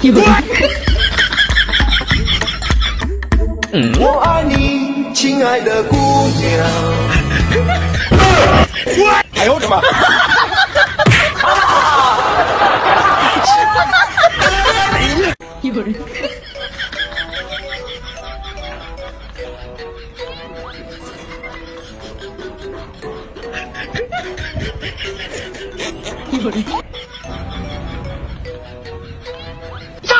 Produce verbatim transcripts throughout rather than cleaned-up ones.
一百。嗯。我爱你，亲爱的姑娘。哎呦我的妈！一个人。一个人。炸！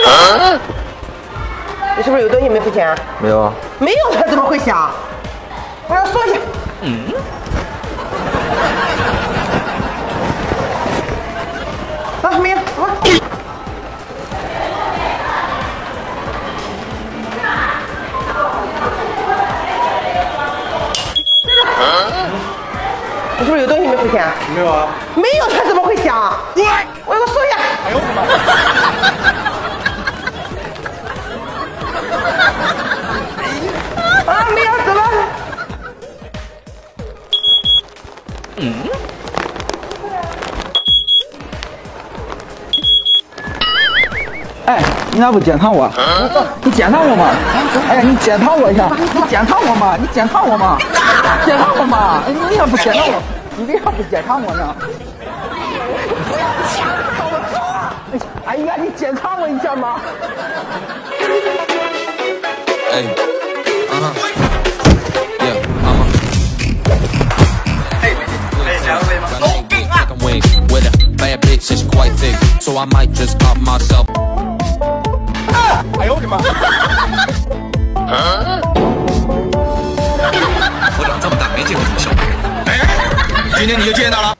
啊！你是不是有东西没付钱啊？没有啊。没有他怎么会想？ 我要说一下。嗯。啊，没有，我。啊、你是不是有东西没付钱、啊？没有啊。没有，他怎么会想？我要说一下。哎呦我的妈！啊，没有，怎么？ 嗯，哎，你咋不检讨我？你检讨我嘛？哎呀，你检讨我一下，你检讨我嘛？你检讨我嘛？检讨我嘛？你为啥不检讨我？你为啥不检讨我呢？哎呀，你检讨我一下嘛？哎，啊哈。 It's quite thick, so I might just cut myself. Ah! I owed him up. Huh? Hold on, 这么大没见过这么小。哎，今天你就见到了。